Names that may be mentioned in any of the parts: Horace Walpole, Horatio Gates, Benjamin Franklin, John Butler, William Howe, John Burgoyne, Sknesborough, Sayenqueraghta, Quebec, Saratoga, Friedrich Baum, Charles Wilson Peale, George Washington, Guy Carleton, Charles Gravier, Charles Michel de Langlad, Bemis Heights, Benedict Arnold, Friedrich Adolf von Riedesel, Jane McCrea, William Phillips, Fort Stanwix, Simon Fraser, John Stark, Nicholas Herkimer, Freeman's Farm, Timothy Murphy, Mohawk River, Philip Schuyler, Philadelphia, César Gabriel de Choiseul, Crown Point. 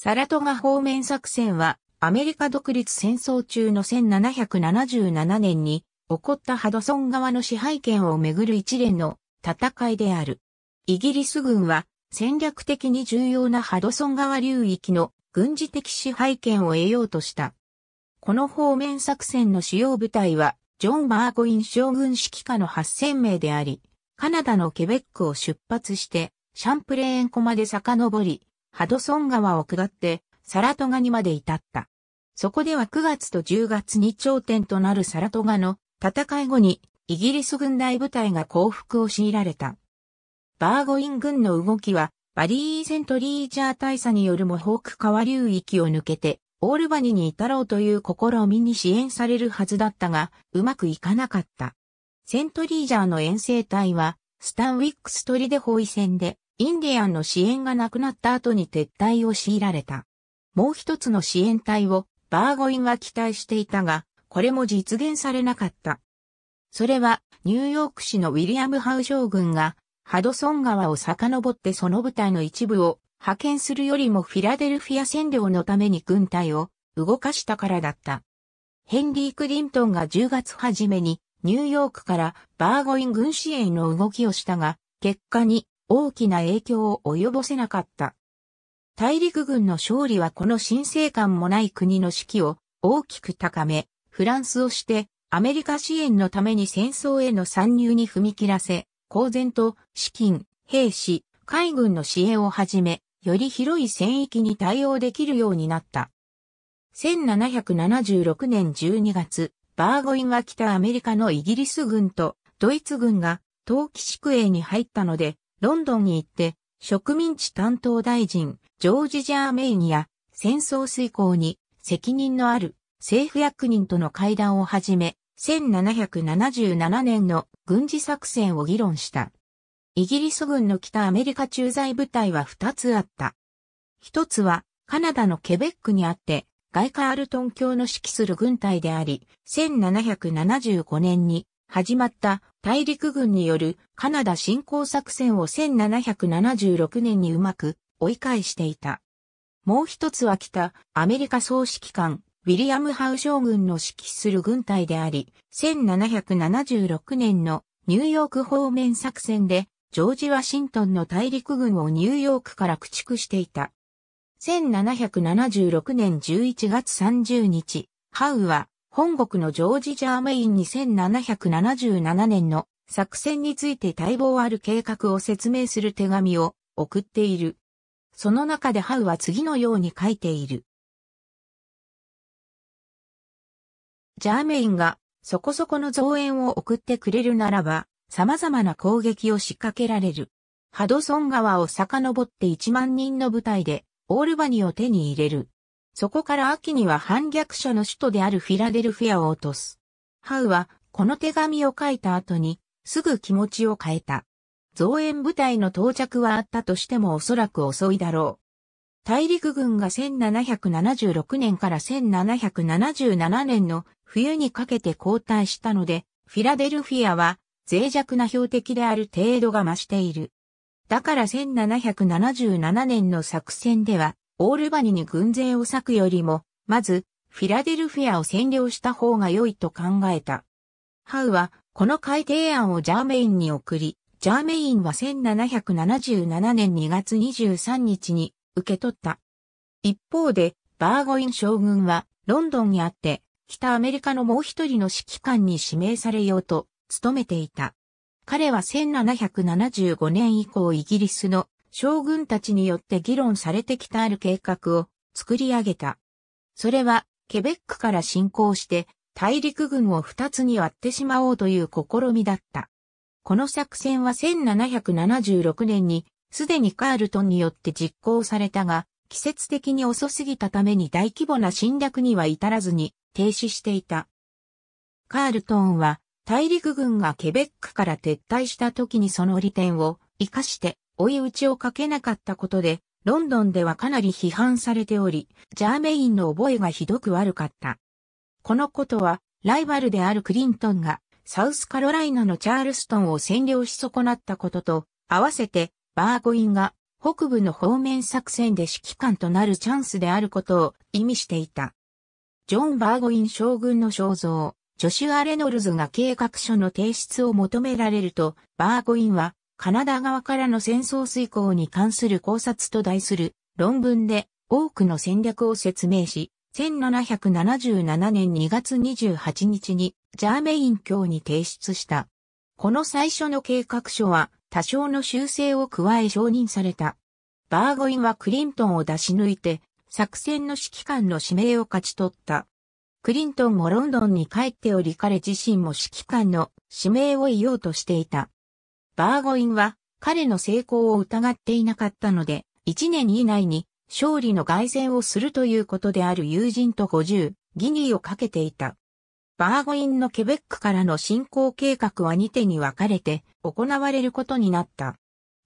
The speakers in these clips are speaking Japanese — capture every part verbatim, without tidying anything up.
サラトガ方面作戦はアメリカ独立戦争中のせんななひゃくななじゅうななねんに起こったハドソン川の支配権をめぐる一連の戦いである。イギリス軍は戦略的に重要なハドソン川流域の軍事的支配権を得ようとした。この方面作戦の主要部隊はジョン・バーゴイン将軍指揮下のはっせんめいであり、カナダのケベックを出発してシャンプレーン湖まで遡り、ハドソン川を下ってサラトガにまで至った。そこではくがつとじゅうがつに頂点となるサラトガの戦い後にイギリス軍大部隊が降伏を強いられた。バーゴイン軍の動きはバリー・セントリーチャー大佐によるモホーク川流域を抜けてオールバニに至ろうという試みに支援されるはずだったがうまくいかなかった。セントリージャーの遠征隊はスタンウィックス砦包囲戦でインディアンの支援がなくなった後に撤退を強いられた。もう一つの支援隊をバーゴインは期待していたが、これも実現されなかった。それは、ニューヨーク市のウィリアム・ハウ将軍が、ハドソン川を遡ってその部隊の一部を派遣するよりもフィラデルフィア占領のために軍隊を動かしたからだった。ヘンリー・クリントンがじゅうがつ初めに、ニューヨークからバーゴイン軍支援の動きをしたが、結果に大きな影響を及ぼせなかった。大陸軍の勝利はこの神聖感もない国の士気を大きく高め、フランスをしてアメリカ支援のために戦争への参入に踏み切らせ、公然と資金、兵士、海軍の支援をはじめ、より広い戦域に対応できるようになった。せんななひゃくななじゅうろくねんじゅうにがつ、バーゴインは北アメリカのイギリス軍とドイツ軍が冬季宿営に入ったので、ロンドンに行って、植民地担当大臣、ジョージ・ジャーメインや戦争遂行に責任のある政府役人との会談をはじめ、せんななひゃくななじゅうななねんの軍事作戦を議論した。イギリス軍の北アメリカ駐在部隊はふたつあった。ひとつはカナダのケベックにあって、ガイ・カールトン卿の指揮する軍隊であり、せんななひゃくななじゅうごねんに始まった大陸軍によるカナダ侵攻作戦をせんななひゃくななじゅうろくねんにうまく追い返していた。もう一つは北アメリカ総指揮官ウィリアム・ハウ将軍の指揮する軍隊であり、せんななひゃくななじゅうろくねんのニューヨーク方面作戦でジョージ・ワシントンの大陸軍をニューヨークから駆逐していた。せんななひゃくななじゅうろくねんじゅういちがつさんじゅうにち、ハウは本国のジョージ・ジャーメインにせんななひゃくななじゅうななねんの作戦について待望ある計画を説明する手紙を送っている。その中でハウは次のように書いている。ジャーメインがそこそこの増援を送ってくれるならば、様々な攻撃を仕掛けられる。ハドソン川を遡っていちまんにんの部隊でオールバニを手に入れる。そこから秋には反逆者の首都であるフィラデルフィアを落とす。ハウはこの手紙を書いた後にすぐ気持ちを変えた。増援部隊の到着はあったとしてもおそらく遅いだろう。大陸軍がせんななひゃくななじゅうろくねんからせんななひゃくななじゅうななねんの冬にかけて後退したので、フィラデルフィアは脆弱な標的である程度が増している。だからせんななひゃくななじゅうななねんの作戦では、オールバニに軍勢を割くよりも、まず、フィラデルフィアを占領した方が良いと考えた。ハウは、この改定案をジャーメインに送り、ジャーメインはせんななひゃくななじゅうななねんにがつにじゅうさんにちに受け取った。一方で、バーゴイン将軍は、ロンドンにあって、北アメリカのもう一人の指揮官に指名されようと、務めていた。彼はせんななひゃくななじゅうごねん以降イギリスの、将軍たちによって議論されてきたある計画を作り上げた。それは、ケベックから侵攻して、大陸軍を二つに割ってしまおうという試みだった。この作戦はせんななひゃくななじゅうろくねんに、すでにカールトンによって実行されたが、季節的に遅すぎたために大規模な侵略には至らずに、停止していた。カールトンは、大陸軍がケベックから撤退した時にその利点を生かして、追い打ちをかけなかったことで、ロンドンではかなり批判されており、ジャーメインの覚えがひどく悪かった。このことは、ライバルであるクリントンが、サウスカロライナのチャールストンを占領し損なったことと、合わせて、バーゴインが、北部の方面作戦で指揮官となるチャンスであることを意味していた。ジョン・バーゴイン将軍の肖像、ジョシュア・レノルズが計画書の提出を求められると、バーゴインはカナダ側からの戦争遂行に関する考察と題する論文で多くの戦略を説明し、せんななひゃくななじゅうななねんにがつにじゅうはちにちにジャーメイン卿に提出した。この最初の計画書は多少の修正を加え承認された。バーゴインはクリントンを出し抜いて、作戦の指揮官の指名を勝ち取った。クリントンもロンドンに帰っており彼自身も指揮官の指名を得ようとしていた。バーゴインは彼の成功を疑っていなかったので、いちねんいないに勝利の凱旋をするということである友人とごじゅうギニーをかけていた。バーゴインのケベックからの侵攻計画はにてに分かれて行われることになった。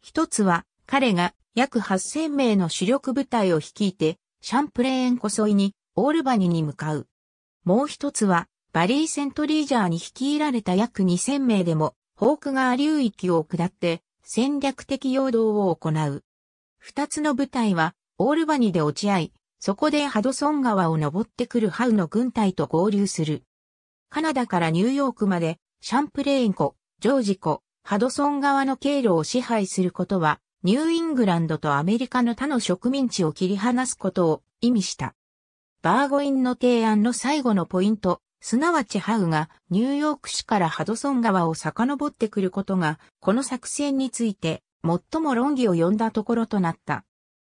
一つは彼が約はっせんめいの主力部隊を率いて、シャンプレーン湖沿いにオールバニに向かう。もう一つはバリー・セントリージャーに率いられた約にせんめいでもホークガー流域を下って戦略的陽動を行う。二つの部隊はオールバニで落ち合い、そこでハドソン川を登ってくるハウの軍隊と合流する。カナダからニューヨークまでシャンプレーン湖、ジョージ湖、ハドソン川の経路を支配することは、ニューイングランドとアメリカの他の植民地を切り離すことを意味した。バーゴインの提案の最後のポイント、すなわちハウがニューヨーク市からハドソン川を遡ってくることが、この作戦について最も論議を呼んだところとなった。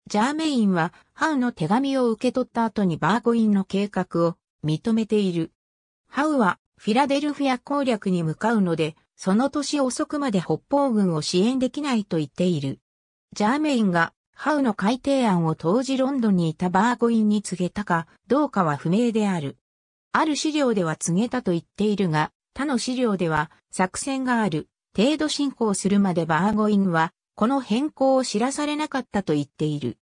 ジャーメインはハウの手紙を受け取った後にバーゴインの計画を認めている。ハウはフィラデルフィア攻略に向かうので、その年遅くまで北方軍を支援できないと言っている。ジャーメインがハウの改定案を当時ロンドンにいたバーゴインに告げたかどうかは不明である。ある資料では告げたと言っているが、他の資料では作戦がある程度進行するまでバーゴインはこの変更を知らされなかったと言っている。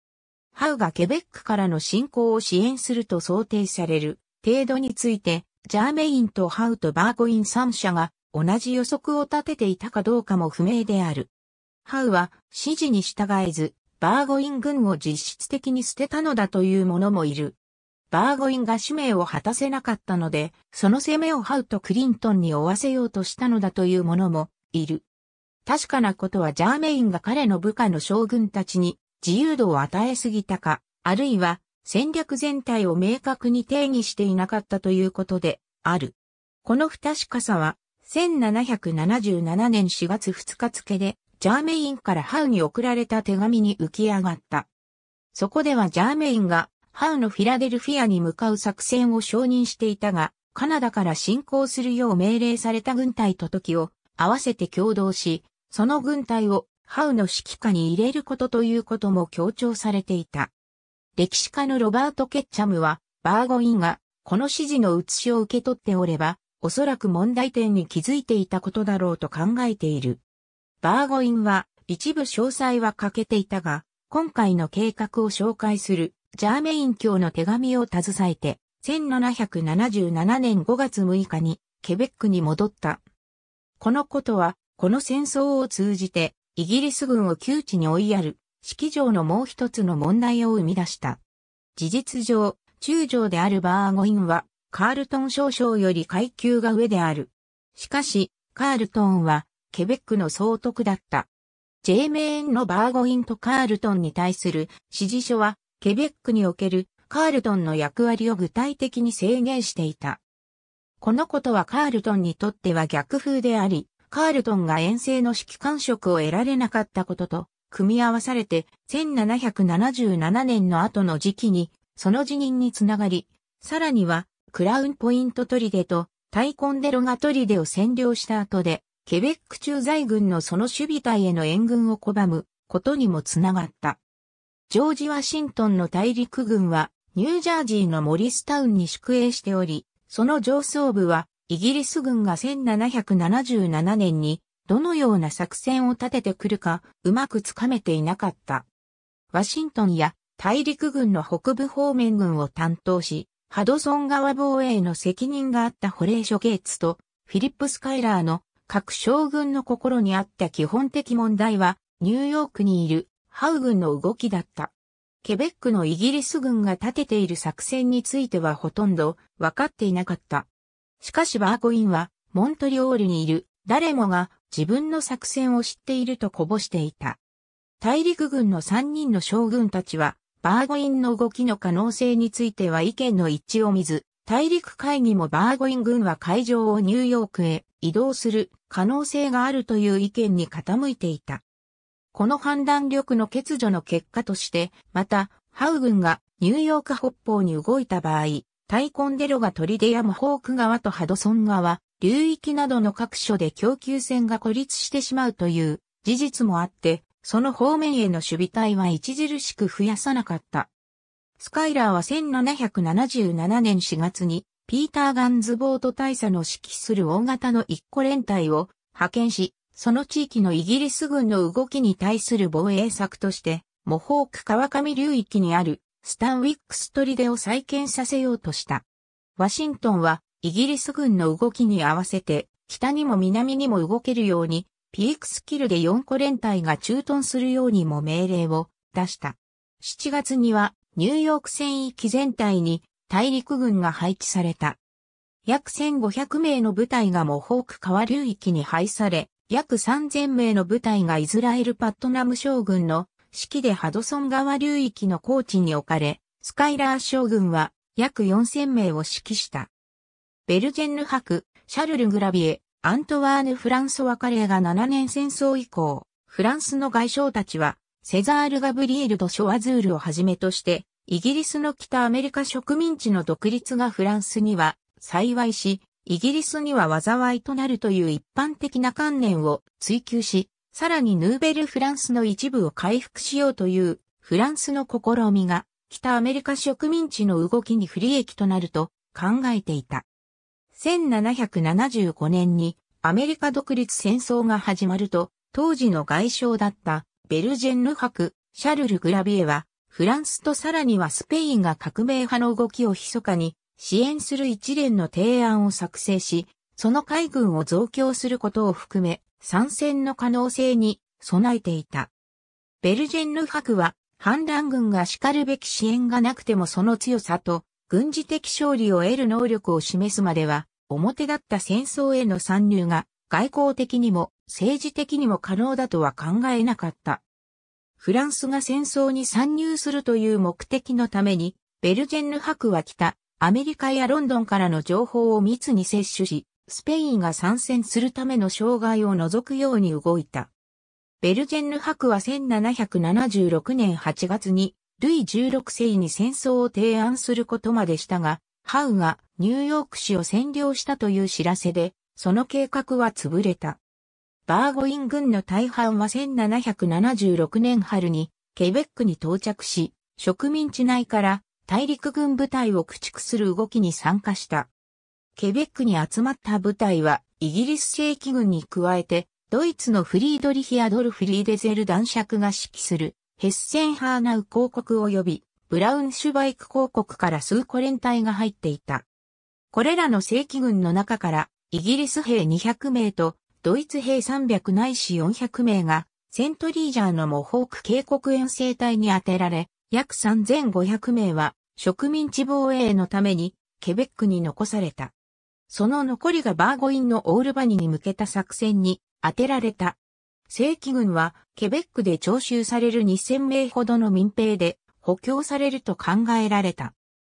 ハウがケベックからの侵攻を支援すると想定される程度について、ジャーメインとハウとバーゴインさんしゃが同じ予測を立てていたかどうかも不明である。ハウは指示に従えず、バーゴイン軍を実質的に捨てたのだという者もいる。バーゴインが使命を果たせなかったので、その責めをハウとクリントンに負わせようとしたのだという者もいる。確かなことはジャーメインが彼の部下の将軍たちに自由度を与えすぎたか、あるいは戦略全体を明確に定義していなかったということである。この不確かさは、せんななひゃくななじゅうななねんしがつふつか付で、ジャーメインからハウに送られた手紙に浮き上がった。そこではジャーメインがハウのフィラデルフィアに向かう作戦を承認していたが、カナダから侵攻するよう命令された軍隊と時を合わせて共同し、その軍隊をハウの指揮下に入れることということも強調されていた。歴史家のロバート・ケッチャムは、バーゴインがこの指示の写しを受け取っておれば、おそらく問題点に気づいていたことだろうと考えている。バーゴインは一部詳細は欠けていたが、今回の計画を紹介するジャーメイン卿の手紙を携えて、せんななひゃくななじゅうななねんごがつむいかにケベックに戻った。このことは、この戦争を通じてイギリス軍を窮地に追いやる、式場のもう一つの問題を生み出した。事実上、中将であるバーゴインは、カールトン少将より階級が上である。しかし、カールトンは、ケベックの総督だった。ジェーメインのバーゴインとカールトンに対する指示書は、ケベックにおけるカールトンの役割を具体的に制限していた。このことはカールトンにとっては逆風であり、カールトンが遠征の指揮官職を得られなかったことと、組み合わされてせんななひゃくななじゅうななねんの後の時期に、その辞任につながり、さらには、クラウンポイントトリデとタイコンデロガトリデを占領した後で、ケベック駐在軍のその守備隊への援軍を拒むことにもつながった。ジョージ・ワシントンの大陸軍はニュージャージーのモリスタウンに宿営しており、その上層部はイギリス軍がせんななひゃくななじゅうななねんにどのような作戦を立ててくるかうまくつかめていなかった。ワシントンや大陸軍の北部方面軍を担当し、ハドソン川防衛の責任があったホレーショ・ゲイツとフィリップ・スカイラーの各将軍の心にあった基本的問題は、ニューヨークにいるハウ軍の動きだった。ケベックのイギリス軍が立てている作戦についてはほとんど分かっていなかった。しかしバーコインはモントリオールにいる誰もが自分の作戦を知っているとこぼしていた。大陸軍のさんにんの将軍たちはバーコインの動きの可能性については意見の一致を見ず、大陸会議もバーコイン軍は会場をニューヨークへ移動する可能性があるという意見に傾いていた。この判断力の欠如の結果として、また、ハウ軍がニューヨーク北方に動いた場合、タイコンデロガ砦やモホーク川とハドソン川、流域などの各所で供給線が孤立してしまうという事実もあって、その方面への守備隊は著しく増やさなかった。スカイラーはせんななひゃくななじゅうななねんしがつに、ピーター・ガンズボート大佐の指揮する大型の一個連隊を派遣し、その地域のイギリス軍の動きに対する防衛策として、モホーク川上流域にあるスタンウィックス砦を再建させようとした。ワシントンはイギリス軍の動きに合わせて、北にも南にも動けるように、ピークスキルでよんこれんたいが駐屯するようにも命令を出した。しちがつにはニューヨーク戦域全体に大陸軍が配置された。約せんごひゃくめいの部隊がモホーク川流域に配され、約さんぜんめいの部隊がイスラエル・パットナム将軍の指揮でハドソン川流域の高地に置かれ、スカイラー将軍は約よんせんめいを指揮した。ベルジェンヌ伯、シャルル・グラビエ、アントワーヌ・フランソワ・カレーがななねんせんそう以降、フランスの外相たちは、セザール・ガブリエル・ド・ショワズールをはじめとして、イギリスの北アメリカ植民地の独立がフランスには幸いし、イギリスには災いとなるという一般的な観念を追求し、さらにヌーベルフランスの一部を回復しようというフランスの試みが北アメリカ植民地の動きに不利益となると考えていた。せんななひゃくななじゅうごねんにアメリカ独立戦争が始まると、当時の外相だったベルジェンヌ伯、シャルル・グラビエはフランスとさらにはスペインが革命派の動きを密かに支援する一連の提案を作成し、その海軍を増強することを含め、参戦の可能性に備えていた。ベルジェンヌ伯は、反乱軍がしかるべき支援がなくてもその強さと、軍事的勝利を得る能力を示すまでは、表だった戦争への参入が、外交的にも政治的にも可能だとは考えなかった。フランスが戦争に参入するという目的のために、ベルジェンヌ伯は北、アメリカやロンドンからの情報を密に摂取し、スペインが参戦するための障害を除くように動いた。ベルジェンヌ伯はせんななひゃくななじゅうろくねんはちがつに、ルイじゅうろくせいに戦争を提案することまでしたが、ハウがニューヨーク市を占領したという知らせで、その計画は潰れた。バーゴイン軍の大半はせんななひゃくななじゅうろくねんはるに、ケベックに到着し、植民地内から、大陸軍部隊を駆逐する動きに参加した。ケベックに集まった部隊は、イギリス正規軍に加えて、ドイツのフリードリヒ・アドルフ・リーデゼル男爵が指揮する、ヘッセンハーナウ公国及び、ブラウンシュバイク公国から数個連隊が入っていた。これらの正規軍の中から、イギリス兵にひゃくめいと、ドイツ兵さんびゃくないしよんひゃくめいが、セントリージャーのモホーク渓谷遠征隊に充てられ、約さんぜんごひゃくめいは植民地防衛のためにケベックに残された。その残りがバーゴインのオールバニに向けた作戦に当てられた。正規軍はケベックで徴収されるにせんめいほどの民兵で補強されると考えられた。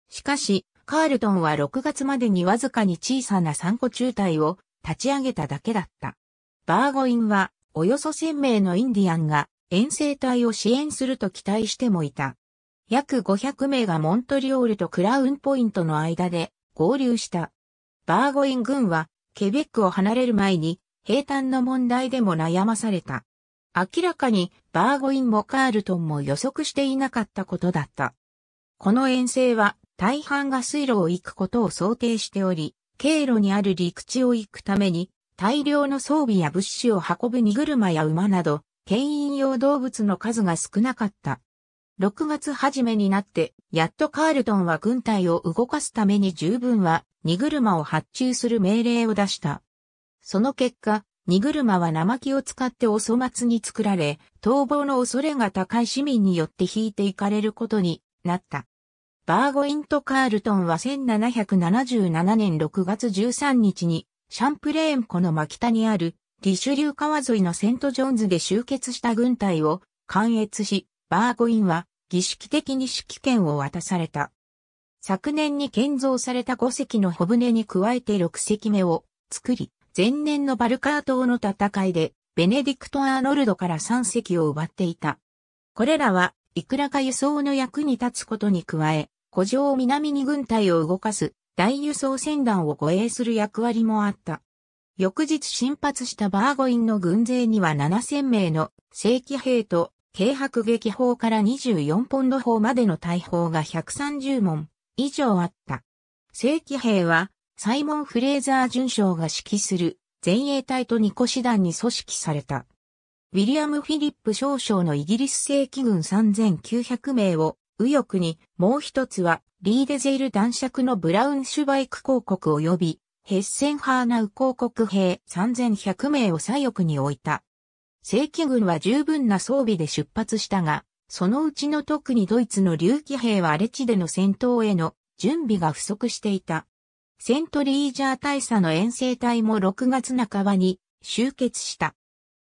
しかし、カールトンはろくがつまでにわずかに小さなさんこ中隊を立ち上げただけだった。バーゴインはおよそせんめいのインディアンが遠征隊を支援すると期待してもいた。約ごひゃくめいがモントリオールとクラウンポイントの間で合流した。バーゴイン軍はケベックを離れる前に兵站の問題でも悩まされた。明らかにバーゴインもカールトンも予測していなかったことだった。この遠征は大半が水路を行くことを想定しており、経路にある陸地を行くために大量の装備や物資を運ぶ荷車や馬など、牽引用動物の数が少なかった。ろくがつ初めになって、やっとカールトンは軍隊を動かすために十分は荷車を発注する命令を出した。その結果、荷車は生木を使ってお粗末に作られ、逃亡の恐れが高い市民によって引いていかれることになった。バーゴイント・カールトンはせんななひゃくななじゅうななねんろくがつじゅうさんにちにシャンプレーン湖の真北にあるリシュリュー川沿いのセント・ジョンズで集結した軍隊を観閲し、バーゴインは儀式的に指揮権を渡された。昨年に建造されたごせきの帆船に加えてろくせきめを作り、前年のバルカー島の戦いでベネディクト・アーノルドからさんせきを奪っていた。これらはいくらか輸送の役に立つことに加え、湖上を南に軍隊を動かす大輸送船団を護衛する役割もあった。翌日進発したバーゴインの軍勢にはななせんめいの正規兵と軽迫撃砲からにじゅうよんポンド砲までの大砲がひゃくさんじゅうもん以上あった。正規兵はサイモン・フレーザー准将が指揮する前衛隊とにこしだんに組織された。ウィリアム・フィリップ少将のイギリス正規軍さんぜんきゅうひゃくめいを右翼に、もう一つはリーデゼル男爵のブラウンシュバイク公国及びヘッセンハーナウ公国兵さんぜんひゃくめいを左翼に置いた。正規軍は十分な装備で出発したが、そのうちの特にドイツの竜騎兵は荒れ地での戦闘への準備が不足していた。セントリージャー大佐の遠征隊もろくがつなかばに集結した。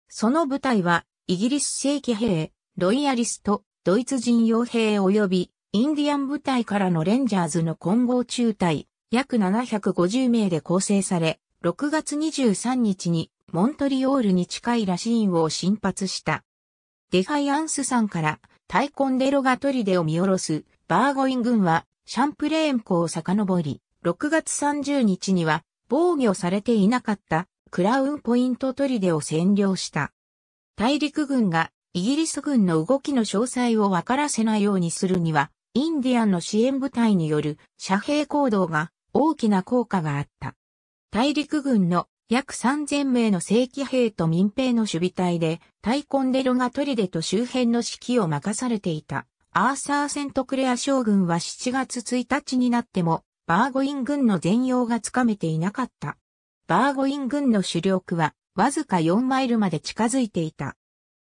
その部隊はイギリス正規兵、ロイヤリスト、ドイツ人傭兵及びインディアン部隊からのレンジャーズの混合中隊、約ななひゃくごじゅうめいで構成され、ろくがつにじゅうさんにちにモントリオールに近いラシーンを進発した。デファイアンス山からタイコンデロガ砦を見下ろすバーゴイン軍はシャンプレーン湖を遡り、ろくがつさんじゅうにちには防御されていなかったクラウンポイント砦を占領した。大陸軍がイギリス軍の動きの詳細を分からせないようにするには、インディアンの支援部隊による遮蔽行動が大きな効果があった。大陸軍の約さんぜんめいの正規兵と民兵の守備隊で、タイコンデロガ砦と周辺の指揮を任されていた。アーサー・セントクレア将軍はしちがつついたちになっても、バーゴイン軍の全容がつかめていなかった。バーゴイン軍の主力は、わずかよんマイルまで近づいていた。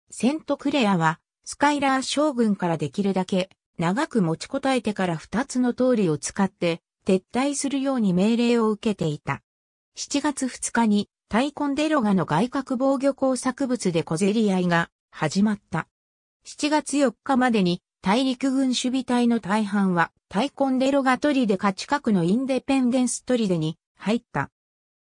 セントクレアは、スカイラー将軍からできるだけ、長く持ちこたえてからふたつの通りを使って、撤退するように命令を受けていた。しちがつふつかにタイコンデロガの外郭防御工作物で小競り合いが始まった。しちがつよっかまでに大陸軍守備隊の大半はタイコンデロガ砦か近くのインデペンデンス砦に入った。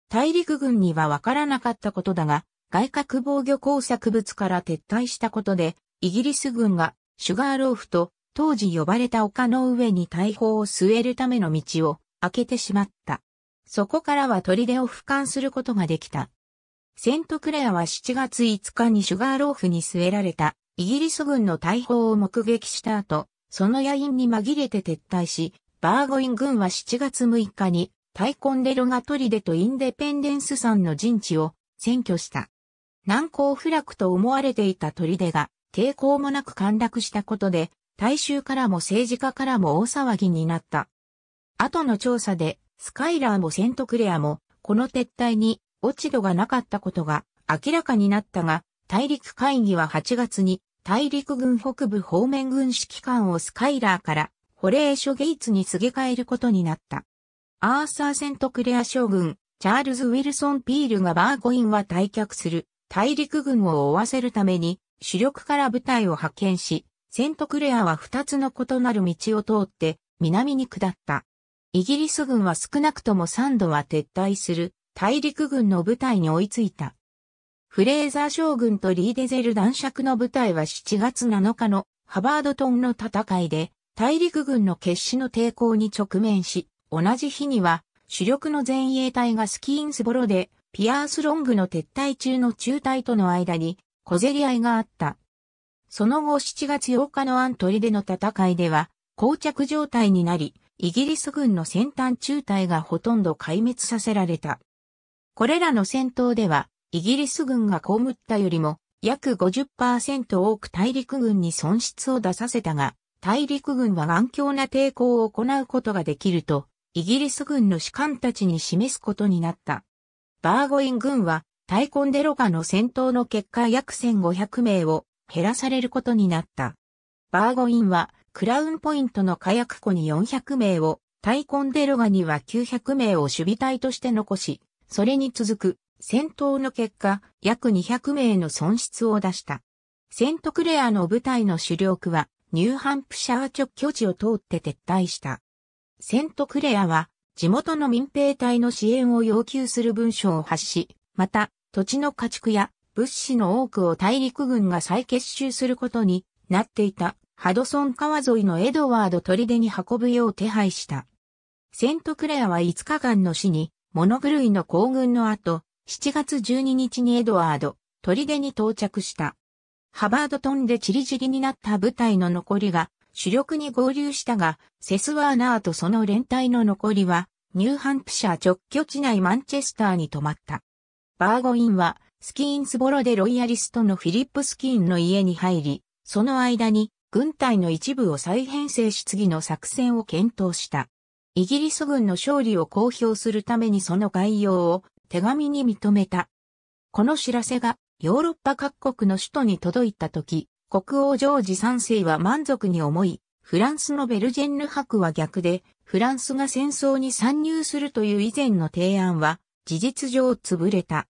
大陸軍にはわからなかったことだが、外郭防御工作物から撤退したことで、イギリス軍がシュガーローフと当時呼ばれた丘の上に大砲を据えるための道を開けてしまった。そこからは砦を俯瞰することができた。セントクレアはしちがついつかにシュガーローフに据えられたイギリス軍の大砲を目撃した後、その夜陰に紛れて撤退し、バーゴイン軍はしちがつむいかにタイコンデロガ砦とインデペンデンス山の陣地を占拠した。難攻不落と思われていた砦が抵抗もなく陥落したことで、大衆からも政治家からも大騒ぎになった。後の調査で、スカイラーもセントクレアも、この撤退に落ち度がなかったことが明らかになったが、大陸会議ははちがつに、大陸軍北部方面軍指揮官をスカイラーから、ホレーショ・ゲイツにすげ替えることになった。アーサー・セントクレア将軍、チャールズ・ウィルソン・ピールがバーゴインは退却する、大陸軍を追わせるために、主力から部隊を派遣し、セントクレアはふたつの異なる道を通って、南に下った。イギリス軍は少なくともさんどは撤退する大陸軍の部隊に追いついた。フレーザー将軍とリーデゼル男爵の部隊はしちがつなのかのハバードトンの戦いで大陸軍の決死の抵抗に直面し、同じ日には主力の前衛隊がスキーンスボロでピアースロングの撤退中の中隊との間に小競り合いがあった。その後しちがつようかのアントリでの戦いでは膠着状態になり、イギリス軍の先端中隊がほとんど壊滅させられた。これらの戦闘では、イギリス軍が被ったよりも、約 ごじゅっパーセント 多く大陸軍に損失を出させたが、大陸軍は頑強な抵抗を行うことができると、イギリス軍の士官たちに示すことになった。バーゴイン軍は、タイコンデロカの戦闘の結果約せんごひゃくめいを減らされることになった。バーゴインはクラウンポイントの火薬庫によんひゃくめいを、タイコンデロガにはきゅうひゃくめいを守備隊として残し、それに続く戦闘の結果約にひゃくめいの損失を出した。セントクレアの部隊の主力はニューハンプシャー直拠地を通って撤退した。セントクレアは地元の民兵隊の支援を要求する文書を発し、また土地の家畜や物資の多くを大陸軍が再結集することになっていたハドソン川沿いのエドワード砦に運ぶよう手配した。セントクレアはいつかかんの死に物狂いの行軍の後、しちがつじゅうににちにエドワード砦に到着した。ハバードトンでチリジリになった部隊の残りが主力に合流したが、セスワーナーとその連隊の残りはニューハンプシャー直拠地内マンチェスターに泊まった。バーゴインはスキーンスボロでロイヤリストのフィリップ・スキーンの家に入り、その間に軍隊の一部を再編成し次の作戦を検討した。イギリス軍の勝利を公表するためにその概要を手紙に認めた。この知らせがヨーロッパ各国の首都に届いた時、国王ジョージさんせいは満足に思い、フランスのベルジェンヌ伯は逆で、フランスが戦争に参入するという以前の提案は、事実上潰れた。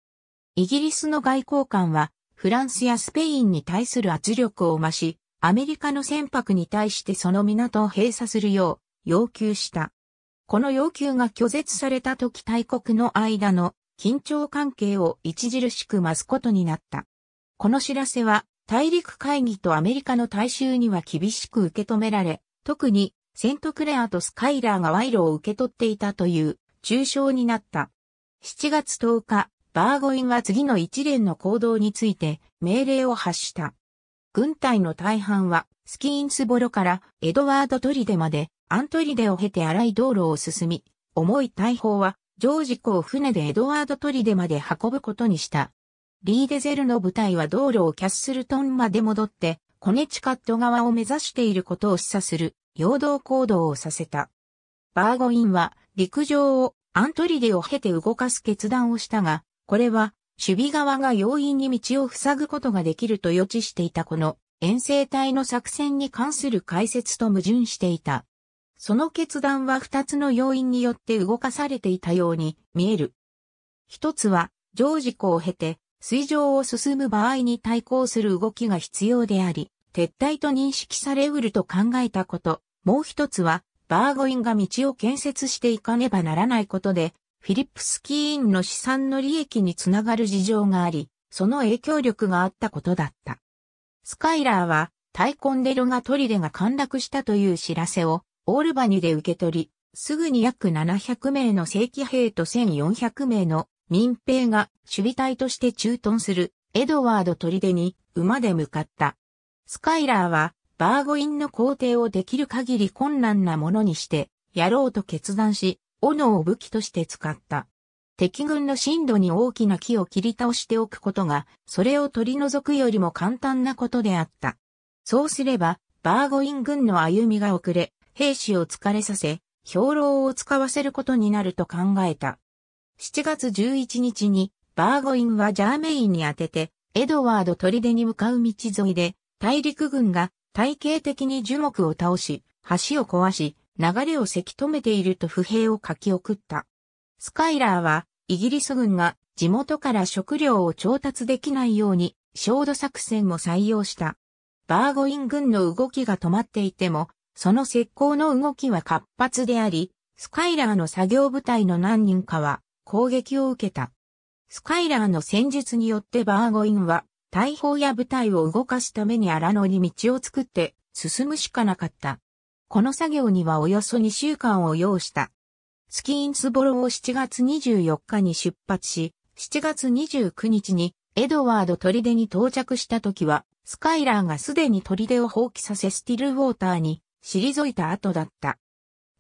イギリスの外交官は、フランスやスペインに対する圧力を増し、アメリカの船舶に対してその港を閉鎖するよう要求した。この要求が拒絶された時大国の間の緊張関係を著しく増すことになった。この知らせは大陸会議とアメリカの大衆には厳しく受け止められ、特にセントクレアとスカイラーが賄賂を受け取っていたという中傷になった。しちがつとおか、バーゴインは次の一連の行動について命令を発した。軍隊の大半はスキーンスボロからエドワード砦までアントリデを経て荒い道路を進み、重い大砲はジョージ湖を船でエドワード砦まで運ぶことにした。リーデゼルの部隊は道路をキャッスルトンまで戻って、コネチカット側を目指していることを示唆する、陽動行動をさせた。バーゴインは陸上をアントリデを経て動かす決断をしたが、これは守備側が容易に道を塞ぐことができると予知していたこの遠征隊の作戦に関する解説と矛盾していた。その決断は二つの要因によって動かされていたように見える。一つは、ジョージ湖を経て、水上を進む場合に対抗する動きが必要であり、撤退と認識されうると考えたこと。もう一つは、バーゴインが道を建設していかねばならないことで、フィリップスキーンの資産の利益につながる事情があり、その影響力があったことだった。スカイラーは、タイコンデロガ砦が陥落したという知らせを、オールバニで受け取り、すぐに約ななひゃくめいの正規兵とせんよんひゃくめいの民兵が守備隊として駐屯するエドワード砦に馬で向かった。スカイラーはバーゴインの皇帝をできる限り困難なものにしてやろうと決断し、斧を武器として使った。敵軍の進路に大きな木を切り倒しておくことが、それを取り除くよりも簡単なことであった。そうすれば、バーゴイン軍の歩みが遅れ、兵士を疲れさせ、兵糧を使わせることになると考えた。しちがつじゅういちにちに、バーゴインはジャーメインに当てて、エドワード砦に向かう道沿いで、大陸軍が体系的に樹木を倒し、橋を壊し、流れをせき止めていると不平を書き送った。スカイラーは、イギリス軍が地元から食料を調達できないように、焦土作戦も採用した。バーゴイン軍の動きが止まっていても、その石膏の動きは活発であり、スカイラーの作業部隊の何人かは攻撃を受けた。スカイラーの戦術によってバーゴインは大砲や部隊を動かすために荒野に道を作って進むしかなかった。この作業にはおよそにしゅうかんを要した。スキーンスボロをしちがつにじゅうよっかに出発し、しちがつにじゅうくにちにエドワード砦に到着した時は、スカイラーがすでに砦を放棄させスティルウォーターに退いた後だった。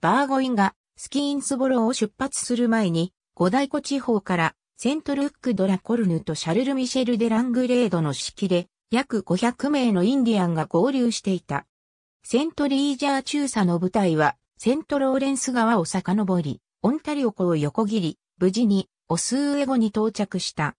バーゴインがスキーンスボロを出発する前に、五大湖地方からセントルック・ド・ラ・コルヌとシャルル・ミシェル・デ・ラングレードの指揮で、約ごひゃくめいのインディアンが合流していた。セントリージャー中佐の部隊は、セントローレンス川を遡り、オンタリオ湖を横切り、無事にオスウエゴに到着した。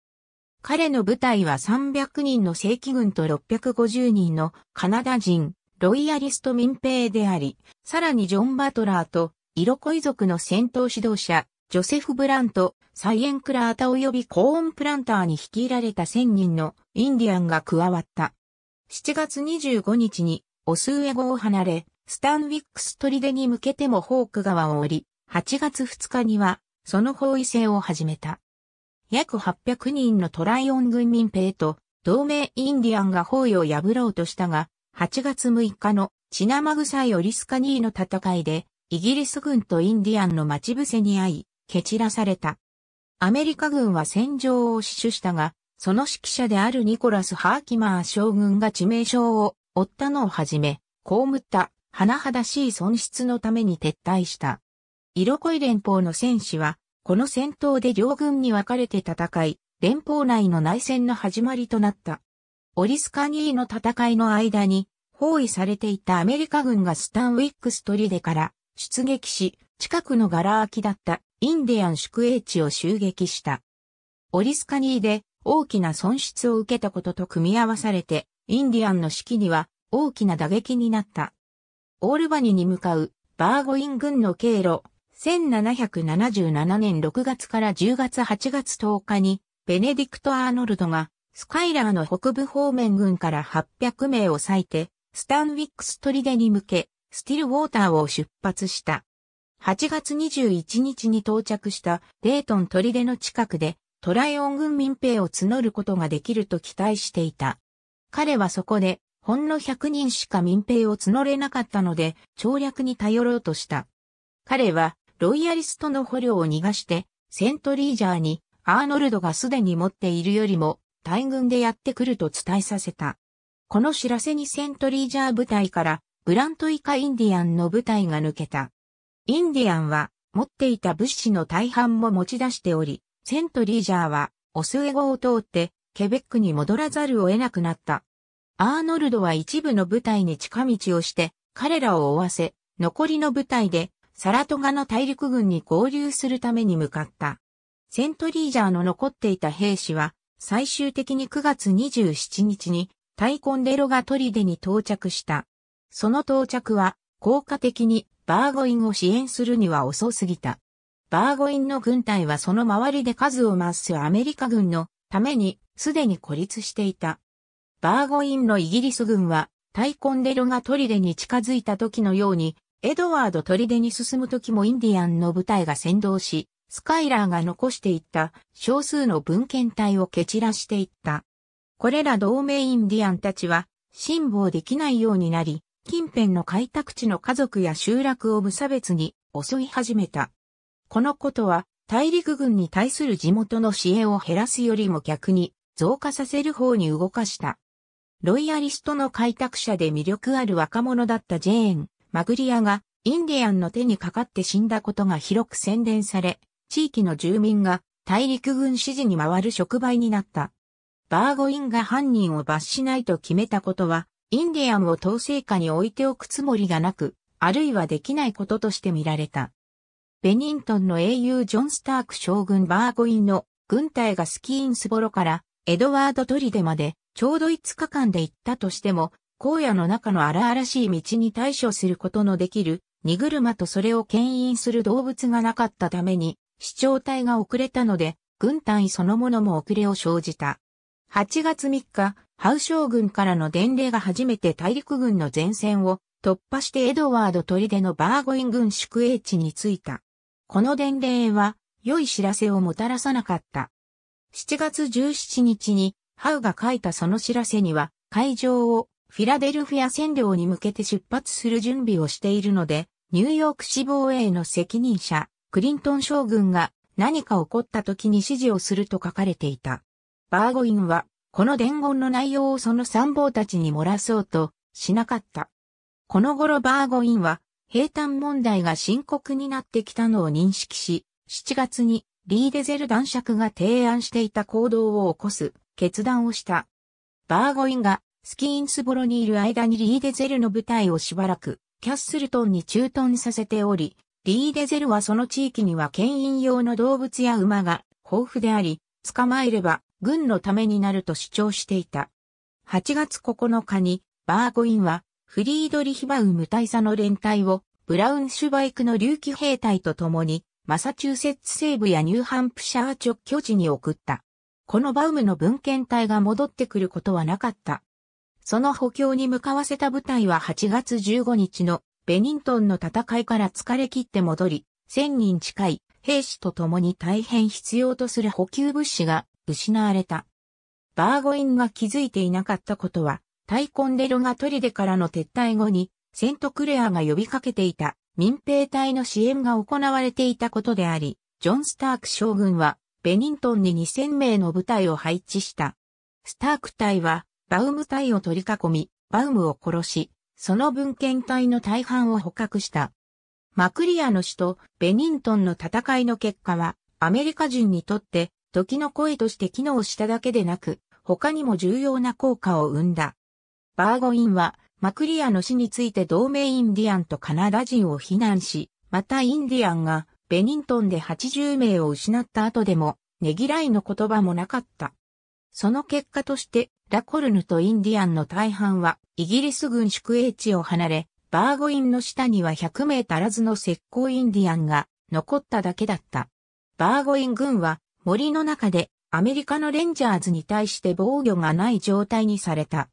彼の部隊はさんびゃくにんの正規軍とろっぴゃくごじゅうにんのカナダ人、ロイヤリスト民兵であり、さらにジョン・バトラーと、イロコイ族の戦闘指導者、ジョセフ・ブラント、サイエン・クラータ及びコーン・プランターに率いられたせんにんのインディアンが加わった。しちがつにじゅうごにちにオスウエゴを離れ、スタンウィックス砦に向けてもホーク川を降り、はちがつふつかにはその包囲戦を始めた。約はっぴゃくにんのトライオン軍民兵と同盟インディアンが包囲を破ろうとしたが、はちがつむいかの血生臭いオリスカニーの戦いで、イギリス軍とインディアンの待ち伏せに遭い、蹴散らされた。アメリカ軍は戦場を死守したが、その指揮者であるニコラス・ハーキマー将軍が致命傷を負ったのをはじめ、被った甚だしい損失のために撤退した。イロコイ連邦の戦士は、この戦闘で両軍に分かれて戦い、連邦内の内戦の始まりとなった。オリスカニーの戦いの間に、包囲されていたアメリカ軍がスタンウィックス砦から、出撃し、近くのがら空きだったインディアン宿営地を襲撃した。オリスカニーで大きな損失を受けたことと組み合わされて、インディアンの士気には大きな打撃になった。オールバニに向かうバーゴイン軍の経路、せんななひゃくななじゅうななねんろくがつからじゅうがつはちがつとおかに、ベネディクト・アーノルドがスカイラーの北部方面軍からはっぴゃくめいを割いて、スタンウィックス砦に向け、スティルウォーターを出発した。はちがつにじゅういちにちに到着したデイトン砦の近くでトライオン軍民兵を募ることができると期待していた。彼はそこでほんのひゃくにんしか民兵を募れなかったので調略に頼ろうとした。彼はロイヤリストの捕虜を逃がしてセントリージャーにアーノルドがすでに持っているよりも大軍でやってくると伝えさせた。この知らせにセントリージャー部隊からブラント以下インディアンの部隊が抜けた。インディアンは持っていた物資の大半も持ち出しており、セントリージャーはオスエゴを通ってケベックに戻らざるを得なくなった。アーノルドは一部の部隊に近道をして彼らを追わせ、残りの部隊でサラトガの大陸軍に合流するために向かった。セントリージャーの残っていた兵士は最終的にくがつにじゅうしちにちにタイコンデロガ砦に到着した。その到着は効果的にバーゴインを支援するには遅すぎた。バーゴインの軍隊はその周りで数を増すアメリカ軍のためにすでに孤立していた。バーゴインのイギリス軍はタイコンデロガ砦に近づいた時のようにエドワード砦に進む時もインディアンの部隊が先導し、スカイラーが残していった少数の分遣隊を蹴散らしていった。これら同盟インディアンたちは辛抱できないようになり、近辺の開拓地の家族や集落を無差別に襲い始めた。このことは大陸軍に対する地元の支援を減らすよりも逆に増加させる方に動かした。ロイヤリストの開拓者で魅力ある若者だったジェーン・マグリアがインディアンの手にかかって死んだことが広く宣伝され、地域の住民が大陸軍支持に回る触媒になった。バーゴインが犯人を罰しないと決めたことは、インディアンを統制下に置いておくつもりがなく、あるいはできないこととして見られた。ベニントンの英雄ジョン・スターク将軍バーゴインの軍隊がスキーンスボロからエドワード砦までちょうどいつかかんで行ったとしても、荒野の中の荒々しい道に対処することのできる荷車とそれを牽引する動物がなかったために、視聴隊が遅れたので、軍隊そのものも遅れを生じた。はちがつみっか、ハウ将軍からの伝令が初めて大陸軍の前線を突破してエドワード砦のバーゴイン軍宿営地に着いた。この伝令は良い知らせをもたらさなかった。しちがつじゅうしちにちにハウが書いたその知らせには海上をフィラデルフィア占領に向けて出発する準備をしているので、ニューヨーク市防衛の責任者クリントン将軍が何か起こった時に指示をすると書かれていた。バーゴインはこの伝言の内容をその参謀たちに漏らそうとしなかった。この頃バーゴインは兵站問題が深刻になってきたのを認識し、しちがつにリーデゼル男爵が提案していた行動を起こす決断をした。バーゴインがスキーンスボロにいる間にリーデゼルの部隊をしばらくキャッスルトンに駐屯させており、リーデゼルはその地域には牽引用の動物や馬が豊富であり、捕まえれば軍のためになると主張していた。はちがつここのかに、バーゴインは、フリードリヒバウム大佐の連隊を、ブラウンシュバイクの竜騎兵隊と共に、マサチューセッツ西部やニューハンプシャー直拠地に送った。このバウムの分遣隊が戻ってくることはなかった。その補強に向かわせた部隊ははちがつじゅうごにちのベニントンの戦いから疲れ切って戻り、せんにん近い兵士と共に大変必要とする補給物資が失われた。バーゴインが気づいていなかったことは、タイコンデロガ砦からの撤退後に、セントクレアが呼びかけていた民兵隊の支援が行われていたことであり、ジョン・スターク将軍はベニントンににせんめいの部隊を配置した。スターク隊は、バウム隊を取り囲み、バウムを殺し、その分遣隊の大半を捕獲した。マクリアの首都ベニントンの戦いの結果は、アメリカ人にとって時の声として機能しただけでなく、他にも重要な効果を生んだ。バーゴインは、マクリアの死について同盟インディアンとカナダ人を非難し、またインディアンがベニントンではちじゅうめいを失った後でも、ねぎらいの言葉もなかった。その結果として、ラコルヌとインディアンの大半は、イギリス軍宿営地を離れ、バーゴインの下にはひゃくめい足らずの石膏インディアンが残っただけだった。バーゴイン軍は森の中でアメリカのレンジャーズに対して防御がない状態にされた。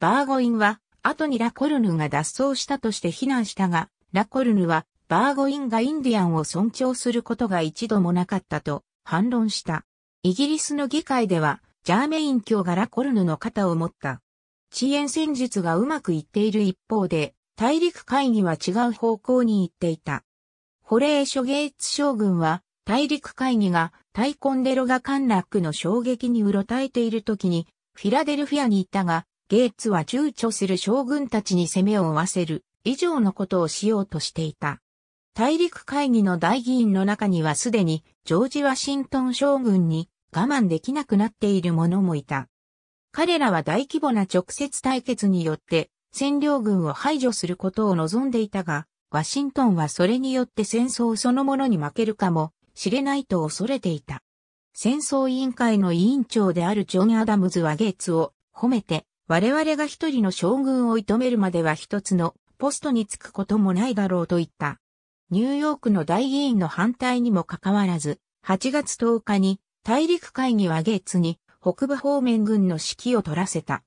バーゴインは後にラコルヌが脱走したとして非難したが、ラコルヌはバーゴインがインディアンを尊重することが一度もなかったと反論した。イギリスの議会では、ジャーメイン卿がラコルヌの肩を持った。遅延戦術がうまくいっている一方で、大陸会議は違う方向に行っていた。ホレーショ・ゲイツ将軍は、大陸会議がタイコンデロガ陥落の衝撃にうろたえている時に、フィラデルフィアにいたが、ゲイツは躊躇する将軍たちに攻めを負わせる、以上のことをしようとしていた。大陸会議の大議員の中にはすでに、ジョージ・ワシントン将軍に、我慢できなくなっている者もいた。彼らは大規模な直接対決によって占領軍を排除することを望んでいたが、ワシントンはそれによって戦争そのものに負けるかもしれないと恐れていた。戦争委員会の委員長であるジョン・アダムズはゲイツを褒めて、我々が一人の将軍を射止めるまでは一つのポストにつくこともないだろうと言った。ニューヨークの大議員の反対にもかかわらず、はちがつとおかに大陸会議はゲイツに北部方面軍の指揮を取らせた。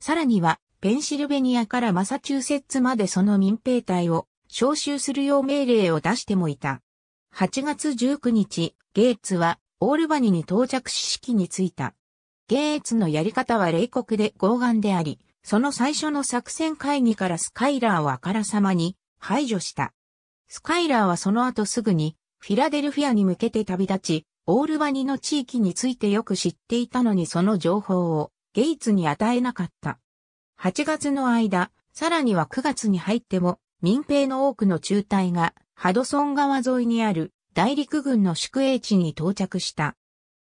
さらにはペンシルベニアからマサチューセッツまでその民兵隊を招集するよう命令を出してもいた。はちがつじゅうくにち、ゲイツはオールバニに到着し指揮に就いた。ゲイツのやり方は冷酷で傲慢であり、その最初の作戦会議からスカイラーをあからさまに排除した。スカイラーはその後すぐにフィラデルフィアに向けて旅立ち、オールバニの地域についてよく知っていたのにその情報をゲイツに与えなかった。はちがつの間、さらにはくがつに入っても民兵の多くの中隊がハドソン川沿いにある大陸軍の宿営地に到着した。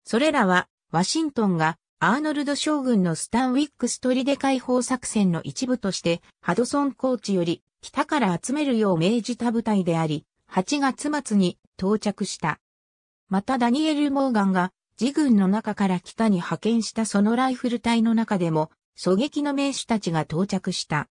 それらはワシントンがアーノルド将軍のスタンウィックス砦解放作戦の一部としてハドソン高地より北から集めるよう命じた部隊であり、はちがつまつに到着した。またダニエル・モーガンが自軍の中から北に派遣したそのライフル隊の中でも狙撃の名手たちが到着した。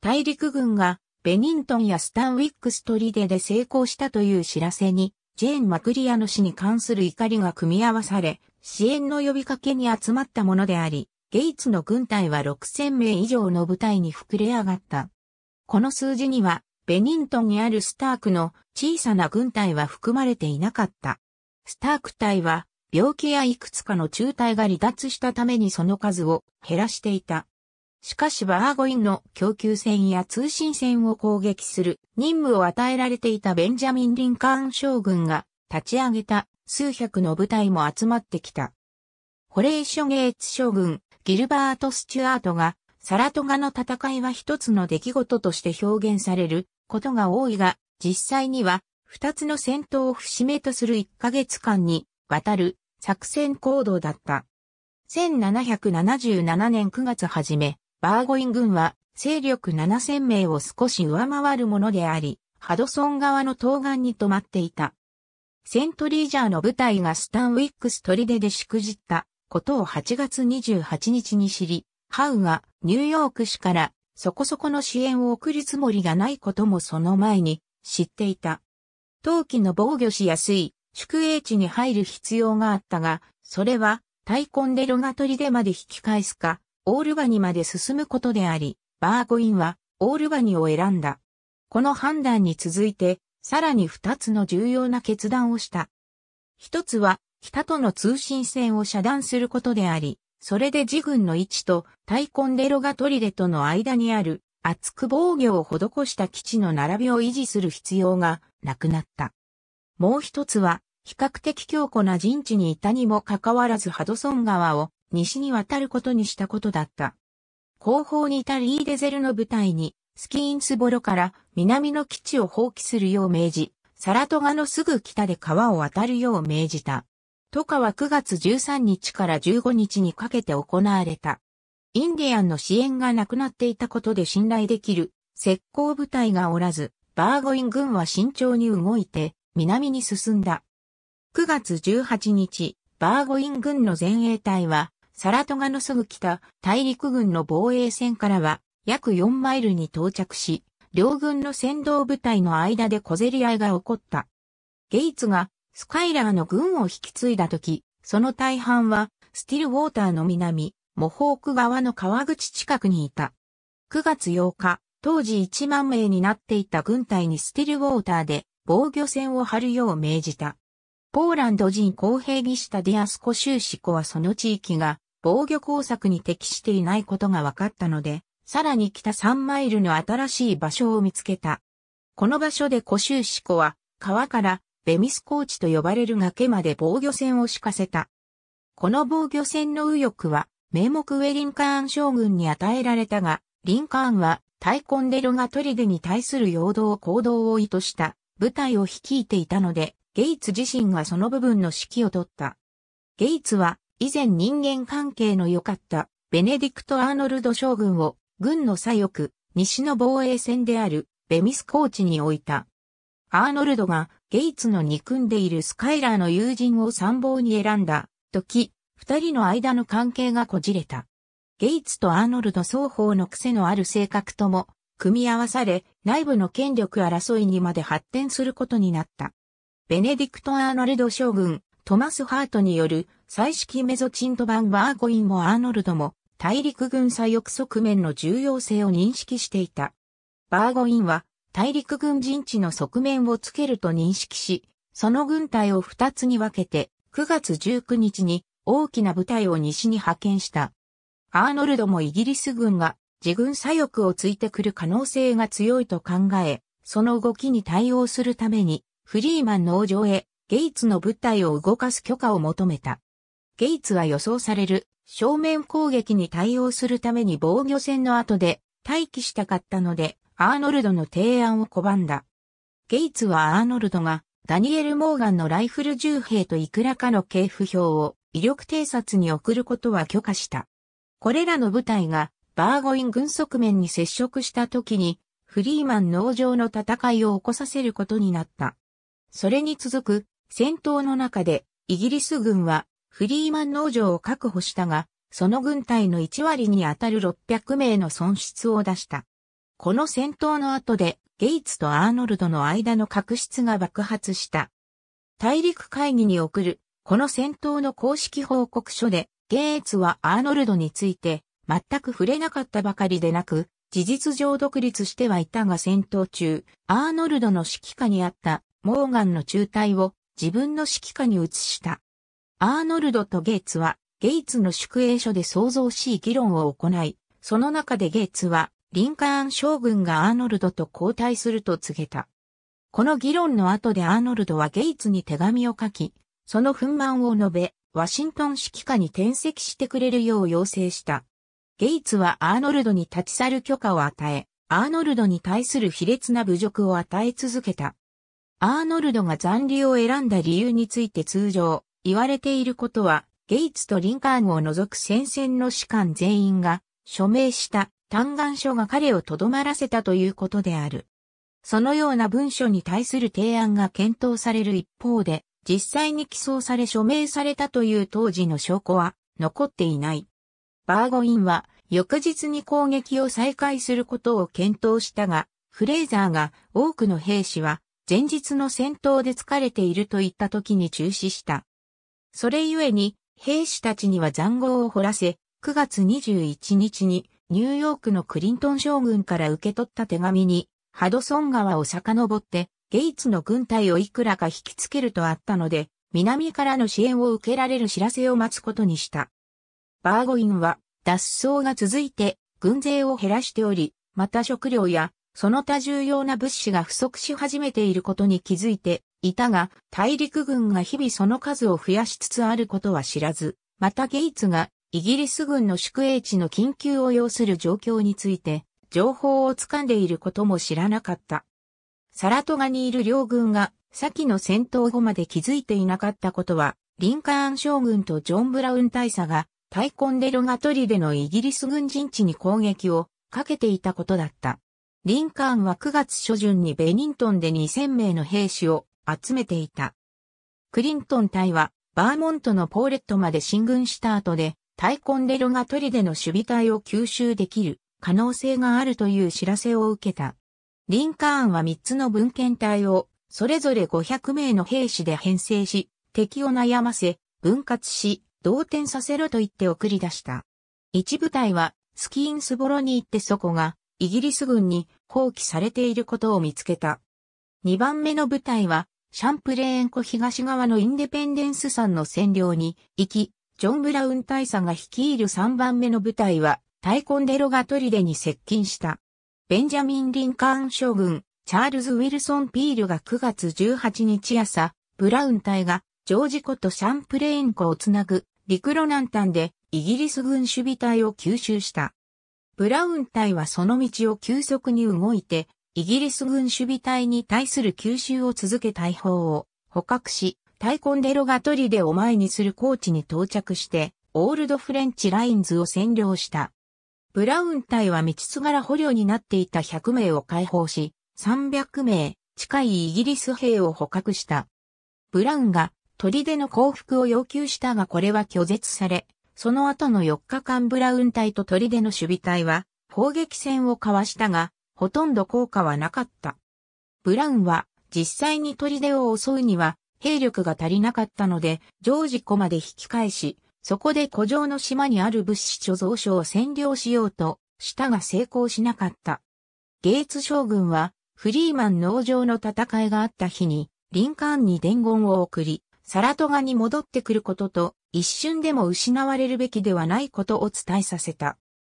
大陸軍がベニントンやスタンウィックス砦で成功したという知らせにジェーン・マクリアの死に関する怒りが組み合わされ支援の呼びかけに集まったものであり、ゲイツの軍隊はろくせんめい以上の部隊に膨れ上がった。この数字にはベニントンにあるスタークの小さな軍隊は含まれていなかった。スターク隊は病気やいくつかの中隊が離脱したためにその数を減らしていた。しかしバーゴインの供給線や通信線を攻撃する任務を与えられていたベンジャミン・リンカーン将軍が立ち上げた数百の部隊も集まってきた。ホレーショ・ゲイツ将軍、ギルバート・スチュアートがサラトガの戦いは一つの出来事として表現されることが多いが、実際には二つの戦闘を節目とするいっかげつかんにわたる作戦行動だった。せんななひゃくななじゅうななねんくがつ初め、バーゴイン軍は勢力ななせんめいを少し上回るものであり、ハドソン川の東岸に止まっていた。セントリージャーの部隊がスタンウィックス砦でしくじったことをはちがつにじゅうはちにちに知り、ハウがニューヨーク市からそこそこの支援を送るつもりがないこともその前に知っていた。投機の防御しやすい宿営地に入る必要があったが、それは大根でロガ取りでまで引き返すか、オールバニまで進むことであり、バーゴインはオールバニを選んだ。この判断に続いて、さらに二つの重要な決断をした。一つは、北との通信線を遮断することであり、それで自軍の位置と大根でロガトリレとの間にある厚く防御を施した基地の並びを維持する必要がなくなった。もう一つは、比較的強固な陣地にいたにもかかわらずハドソン川を西に渡ることにしたことだった。後方にいたリーデゼルの部隊に、スキーンスボロから南の基地を放棄するよう命じ、サラトガのすぐ北で川を渡るよう命じた。渡河はくがつじゅうさんにちからじゅうごにちにかけて行われた。インディアンの支援がなくなっていたことで信頼できる石膏部隊がおらず、バーゴイン軍は慎重に動いて南に進んだ。くがつじゅうはちにち、バーゴイン軍の前衛隊は、サラトガのすぐ北、大陸軍の防衛線からは約よんマイルに到着し、両軍の先導部隊の間で小競り合いが起こった。ゲイツが、スカイラーの軍を引き継いだとき、その大半は、スティルウォーターの南、モホーク側の川口近くにいた。くがつようか、当時いちまんめいになっていた軍隊にスティルウォーターで防御線を張るよう命じた。ポーランド人公兵技師タディアス・コシューシコはその地域が防御工作に適していないことが分かったので、さらに北さんマイルの新しい場所を見つけた。この場所でコシューシコは川からベミス高地と呼ばれる崖まで防御線を敷かせた。この防御線の右翼は、名目上リンカーン将軍に与えられたが、リンカーンは、大根でロガトリデに対する陽動行動を意図した部隊を率いていたので、ゲイツ自身がその部分の指揮を取った。ゲイツは、以前人間関係の良かった、ベネディクト・アーノルド将軍を、軍の左翼、西の防衛線である、ベミス高地に置いた。アーノルドがゲイツの憎んでいるスカイラーの友人を参謀に選んだ時、二人の間の関係がこじれた。ゲイツとアーノルド双方の癖のある性格とも組み合わされ内部の権力争いにまで発展することになった。ベネディクト・アーノルド将軍、トマス・ハートによる彩色メゾチント版バーゴインもアーノルドも大陸軍左翼側面の重要性を認識していた。バーゴインは大陸軍陣地の側面をつけると認識し、その軍隊を二つに分けて、くがつじゅうくにちに大きな部隊を西に派遣した。アーノルドもイギリス軍が自軍左翼をついてくる可能性が強いと考え、その動きに対応するために、フリーマン農場へゲイツの部隊を動かす許可を求めた。ゲイツは予想される正面攻撃に対応するために防御戦の後で待機したかったので、アーノルドの提案を拒んだ。ゲイツはアーノルドがダニエル・モーガンのライフルじゅうへいといくらかの系譜表を威力偵察に送ることは許可した。これらの部隊がバーゴイン軍側面に接触した時にフリーマン農場の戦いを起こさせることになった。それに続く戦闘の中でイギリス軍はフリーマン農場を確保したが、その軍隊のいちわりにあたるろっぴゃくめいの損失を出した。この戦闘の後で、ゲイツとアーノルドの間の確執が爆発した。大陸会議に送る、この戦闘の公式報告書で、ゲイツはアーノルドについて、全く触れなかったばかりでなく、事実上独立してはいたが戦闘中、アーノルドの指揮下にあった、モーガンの中隊を自分の指揮下に移した。アーノルドとゲイツは、ゲイツの宿営所で騒々しい議論を行い、その中でゲイツは、リンカーン将軍がアーノルドと交代すると告げた。この議論の後でアーノルドはゲイツに手紙を書き、その憤懣を述べ、ワシントン指揮下に転籍してくれるよう要請した。ゲイツはアーノルドに立ち去る許可を与え、アーノルドに対する卑劣な侮辱を与え続けた。アーノルドが残留を選んだ理由について通常、言われていることは、ゲイツとリンカーンを除く戦線の士官全員が署名した。嘆願書が彼をとどまらせたということである。そのような文書に対する提案が検討される一方で、実際に起訴され署名されたという当時の証拠は残っていない。バーゴインは翌日に攻撃を再開することを検討したが、フレイザーが多くの兵士は前日の戦闘で疲れていると言った時に中止した。それゆえに兵士たちには塹壕を掘らせ、くがつにじゅういちにちにニューヨークのクリントン将軍から受け取った手紙にハドソン川を遡ってゲイツの軍隊をいくらか引きつけるとあったので、南からの支援を受けられる知らせを待つことにした。バーゴインは脱走が続いて軍勢を減らしており、また食料やその他重要な物資が不足し始めていることに気づいていたが、大陸軍が日々その数を増やしつつあることは知らず、またゲイツがイギリス軍の宿営地の緊急を要する状況について情報を掴んでいることも知らなかった。サラトガにいる両軍が先の戦闘後まで気づいていなかったことは、リンカーン将軍とジョン・ブラウン大佐がタイコンデロガ砦でのイギリス軍陣地に攻撃をかけていたことだった。リンカーンはくがつしょじゅんにベニントンでにせんめいの兵士を集めていた。クリントン隊はバーモントのポーレットまで進軍した後でタイコンデロガ砦での守備隊を吸収できる可能性があるという知らせを受けた。リンカーンはみっつの分遣隊をそれぞれごひゃくめいの兵士で編成し、敵を悩ませ、分割し、動転させろと言って送り出した。一部隊はスキーンスボロに行ってそこがイギリス軍に放棄されていることを見つけた。二番目の部隊は、シャンプレーン湖東側のインデペンデンス山の占領に行き、ジョン・ブラウン大佐が率いる三番目の部隊は、タイコンデロガ砦に接近した。ベンジャミン・リンカーン将軍、チャールズ・ウィルソン・ピールがくがつじゅうはちにち朝、ブラウン隊がジョージ湖とシャンプレーン湖をつなぐ、陸路南端でイギリス軍守備隊を吸収した。ブラウン隊はその道を急速に動いて、イギリス軍守備隊に対する吸収を続け大砲を捕獲し、タイコンデロガ砦を前にする高地に到着して、オールドフレンチラインズを占領した。ブラウン隊は道すがら捕虜になっていたひゃくめいを解放し、さんびゃくめい近いイギリス兵を捕獲した。ブラウンが砦の降伏を要求したがこれは拒絶され、その後のよっかかんブラウン隊と砦の守備隊は砲撃戦を交わしたが、ほとんど効果はなかった。ブラウンは実際に砦を襲うには兵力が足りなかったので、ジョージ湖まで引き返し、そこで湖上の島にある物資貯蔵所を占領しようとしたが成功しなかった。ゲイツ将軍はフリーマン農場の戦いがあった日にリンカーンに伝言を送り、サラトガに戻ってくることと一瞬でも失われるべきではないことを伝えさせた。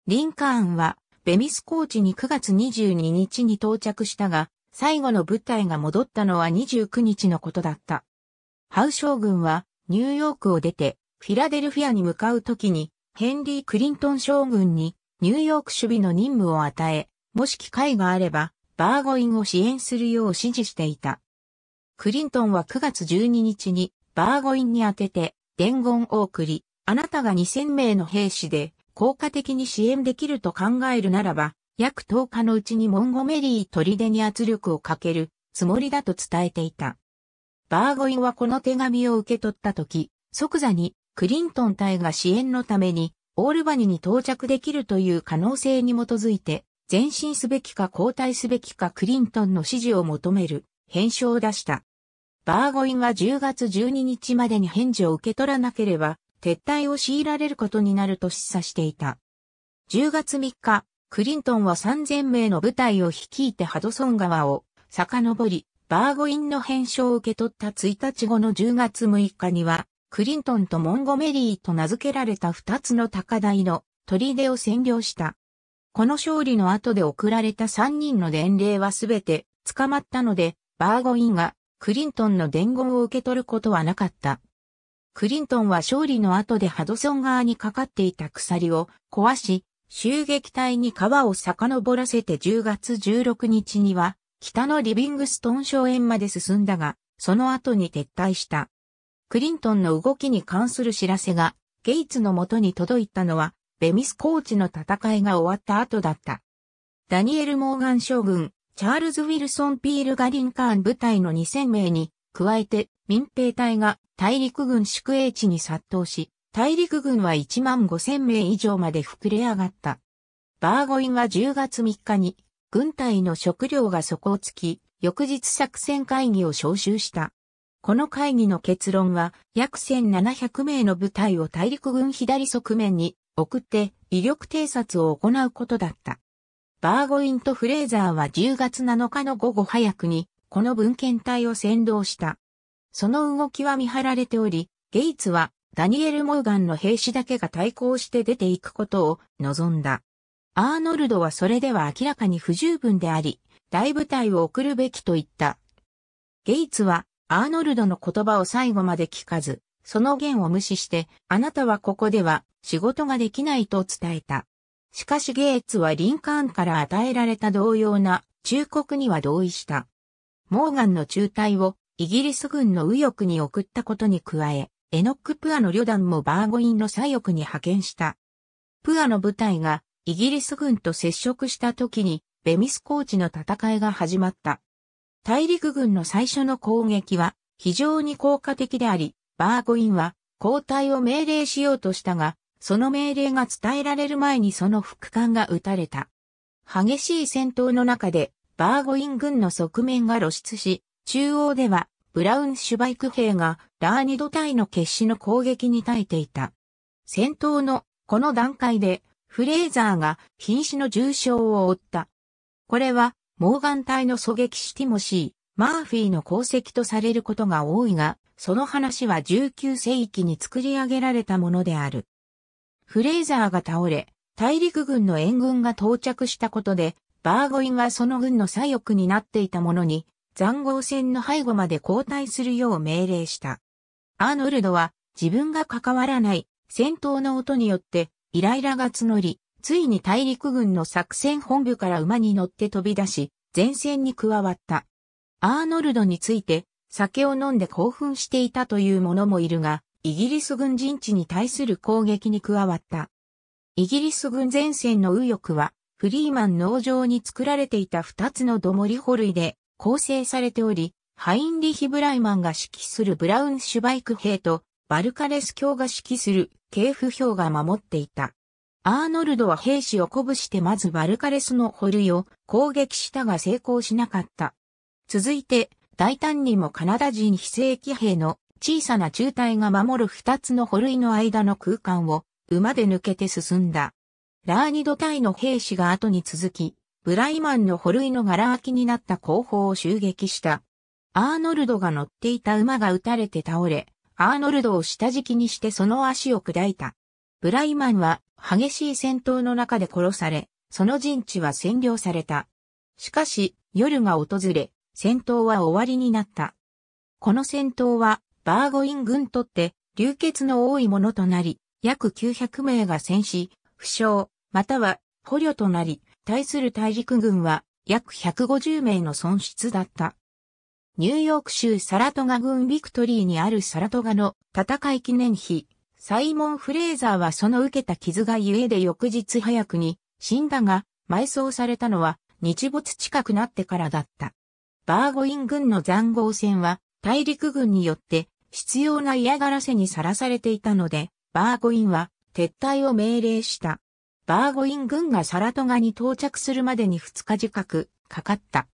リンカーンはベミス高地にくがつにじゅうににちに到着したが、最後の部隊が戻ったのはにじゅうくにちのことだった。ハウ将軍はニューヨークを出てフィラデルフィアに向かうときにヘンリー・クリントン将軍にニューヨーク守備の任務を与え、もし機会があればバーゴインを支援するよう指示していた。クリントンはくがつじゅうににちにバーゴインに宛てて伝言を送り、あなたがにせんめいの兵士で効果的に支援できると考えるならば、約とおかのうちにモンゴメリー砦に圧力をかけるつもりだと伝えていた。バーゴインはこの手紙を受け取った時、即座にクリントン隊が支援のためにオールバニに到着できるという可能性に基づいて、前進すべきか後退すべきかクリントンの指示を求める返書を出した。バーゴインはじゅうがつじゅうににちまでに返事を受け取らなければ、撤退を強いられることになると示唆していた。じゅうがつみっか、クリントンはさんぜんめいの部隊を率いてハドソン川を遡り、バーゴインの返書を受け取ったついたちごのじゅうがつむいかには、クリントンとモンゴメリーと名付けられたふたつの高台の砦を占領した。この勝利の後で送られたさんにんの伝令はすべて捕まったので、バーゴインがクリントンの伝言を受け取ることはなかった。クリントンは勝利の後でハドソン川にかかっていた鎖を壊し、襲撃隊に川を遡らせてじゅうがつじゅうろくにちには北のリビングストン荘園まで進んだが、その後に撤退した。クリントンの動きに関する知らせがゲイツの元に届いたのはベミス高地の戦いが終わった後だった。ダニエル・モーガン将軍、チャールズ・ウィルソン・ピールがリンカーン部隊のにせんめいに加えて民兵隊が大陸軍宿営地に殺到し、大陸軍はいちまんごせんめい以上まで膨れ上がった。バーゴインはじゅうがつみっかに軍隊の食料が底をつき、翌日作戦会議を招集した。この会議の結論は約せんななひゃくめいの部隊を大陸軍左側面に送って威力偵察を行うことだった。バーゴインとフレーザーはじゅうがつなのかの午後早くにこの分遣隊を扇動した。その動きは見張られており、ゲイツはダニエル・モーガンの兵士だけが対抗して出ていくことを望んだ。アーノルドはそれでは明らかに不十分であり、大部隊を送るべきと言った。ゲイツはアーノルドの言葉を最後まで聞かず、その言を無視して、あなたはここでは仕事ができないと伝えた。しかしゲイツはリンカーンから与えられた同様な忠告には同意した。モーガンの中隊をイギリス軍の右翼に送ったことに加え、エノック・プアの旅団もバーゴインの左翼に派遣した。プアの部隊がイギリス軍と接触した時にベミス高地の戦いが始まった。大陸軍の最初の攻撃は非常に効果的であり、バーゴインは後退を命令しようとしたが、その命令が伝えられる前にその副官が撃たれた。激しい戦闘の中でバーゴイン軍の側面が露出し、中央ではブラウンシュバイク兵がラーニド隊の決死の攻撃に耐えていた。戦闘のこの段階でフレーザーが瀕死の重傷を負った。これはモーガン隊の狙撃士ティモシー・マーフィーの功績とされることが多いが、その話はじゅうきゅうせいきに作り上げられたものである。フレーザーが倒れ、大陸軍の援軍が到着したことで、バーゴインはその軍の左翼になっていたものに、塹壕戦の背後まで後退するよう命令した。アーノルドは自分が関わらない戦闘の音によってイライラが募り、ついに大陸軍の作戦本部から馬に乗って飛び出し、前線に加わった。アーノルドについて、酒を飲んで興奮していたという者もいるが、イギリス軍陣地に対する攻撃に加わった。イギリス軍前線の右翼は、フリーマン農場に作られていたふたつの土盛り堡塁で構成されており、ハインリヒ・ブライマンが指揮するブラウンシュバイク兵と、バルカレス卿が指揮するケーフ兵が守っていた。アーノルドは兵士を鼓舞してまずバルカレスの堡塁を攻撃したが成功しなかった。続いて大胆にもカナダ人非正規兵の小さな中隊が守る二つの堡塁の間の空間を馬で抜けて進んだ。ラーニド隊の兵士が後に続き、ブライマンの堡塁の柄空きになった後方を襲撃した。アーノルドが乗っていた馬が撃たれて倒れ、アーノルドを下敷きにしてその足を砕いた。ブライマンは激しい戦闘の中で殺され、その陣地は占領された。しかし、夜が訪れ、戦闘は終わりになった。この戦闘は、バーゴイン軍にとって、流血の多いものとなり、約きゅうひゃくめいが戦死、負傷、または捕虜となり、対する大陸軍は、約ひゃくごじゅうめいの損失だった。ニューヨーク州サラトガ郡ビクトリーにあるサラトガの戦い記念碑。サイモン・フレーザーはその受けた傷がゆえで翌日早くに死んだが、埋葬されたのは日没近くなってからだった。バーゴイン軍の塹壕戦は大陸軍によって執拗な嫌がらせにさらされていたので、バーゴインは撤退を命令した。バーゴイン軍がサラトガに到着するまでにふつか近くかかった。